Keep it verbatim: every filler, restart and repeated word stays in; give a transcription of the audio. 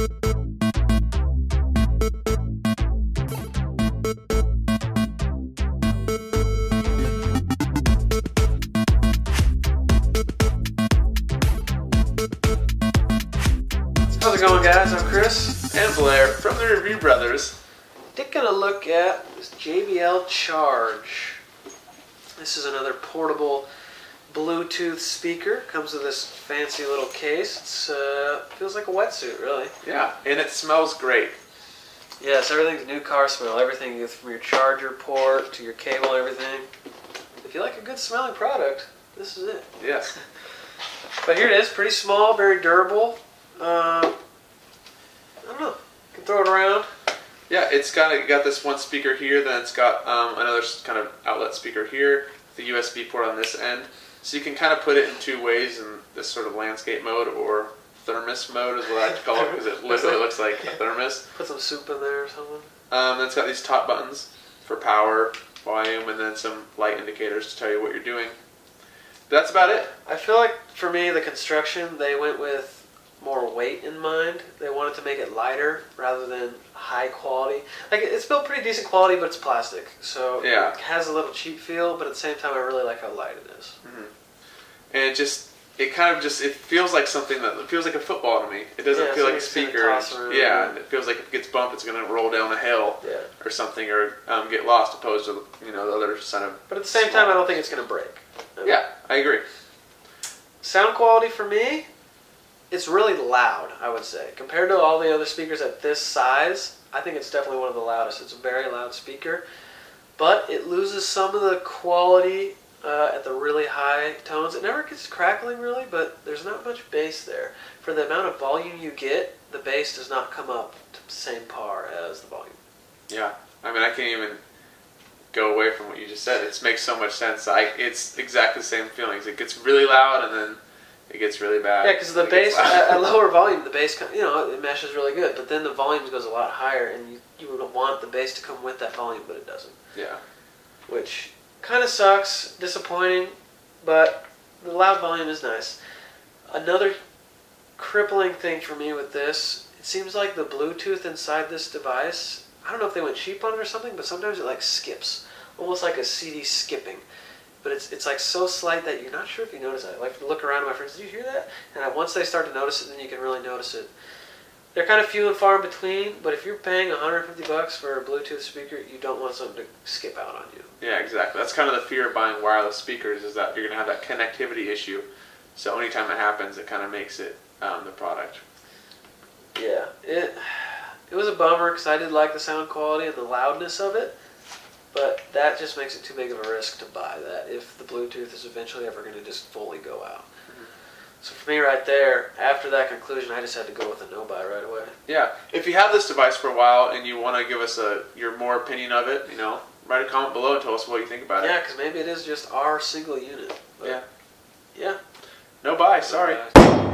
How's it going, guys? I'm Chris and Blair from the Review Brothers, taking a look at this J B L Charge. This is another portable Bluetooth speaker. Comes with this fancy little case. It's uh, feels like a wetsuit, really. Yeah, and it smells great. Yes, everything's new car smell. Everything from your charger port to your cable, everything. If you like a good smelling product, this is it. Yes. But here it is. Pretty small, very durable. Uh, I don't know. You can throw it around. Yeah, it's got it got this one speaker here. Then it's got um, another kind of outlet speaker here. The U S B port on this end. So you can kind of put it in two ways, in this sort of landscape mode or thermos mode is what I call it, because it literally looks like a thermos. Put some soup in there or something. Um, then it's got these top buttons for power, volume, and then some light indicators to tell you what you're doing. That's about it. I feel like, for me, the construction, they went with more weight in mind. They wanted to make it lighter rather than high quality. Like, it's built pretty decent quality, but it's plastic, so yeah, it has a little cheap feel, but at the same time I really like how light it is. Mm-hmm. And it just it kind of just it feels like something that it feels like a football to me. It doesn't yeah, feel like a speaker. Yeah, it feels like if it gets bumped it's gonna roll down a hill, yeah, or something, or um, get lost, opposed to, you know, the other side of. But at the same time I don't think it's gonna break. I mean, yeah, I agree. Sound quality for me, it's really loud, I would say. Compared to all the other speakers at this size, I think it's definitely one of the loudest. It's a very loud speaker, but it loses some of the quality uh, at the really high tones. It never gets crackling, really, but there's not much bass there. For the amount of volume you get, the bass does not come up to the same par as the volume. Yeah, I mean, I can't even go away from what you just said. It makes so much sense. I, it's exactly the same feelings. It gets really loud, and then it gets really bad. Yeah, because the bass, at, at lower volume, the bass, you know, it meshes really good. But then the volume goes a lot higher, and you, you would want the bass to come with that volume, but it doesn't. Yeah. Which kind of sucks, disappointing, but the loud volume is nice. Another crippling thing for me with this, it seems like the Bluetooth inside this device, I don't know if they went cheap on it or something, but sometimes it, like, skips. Almost like a C D skipping. But it's, it's like so slight that you're not sure if you notice it. I like to look around at my friends, did you hear that? And I, once they start to notice it, then you can really notice it. They're kind of few and far in between, but if you're paying a hundred fifty bucks for a Bluetooth speaker, you don't want something to skip out on you. Yeah, exactly. That's kind of the fear of buying wireless speakers, is that you're going to have that connectivity issue. So anytime it happens, it kind of makes it um, the product. Yeah. It, it was a bummer because I did like the sound quality and the loudness of it. But that just makes it too big of a risk to buy that if the Bluetooth is eventually ever going to just fully go out. Mm-hmm. So for me right there, after that conclusion, I just had to go with a no-buy right away. Yeah. If you have this device for a while and you want to give us a your more opinion of it, you know, write a comment below and tell us what you think about it. Yeah, because maybe it is just our single unit. Yeah. Yeah. No buy, sorry. No buy.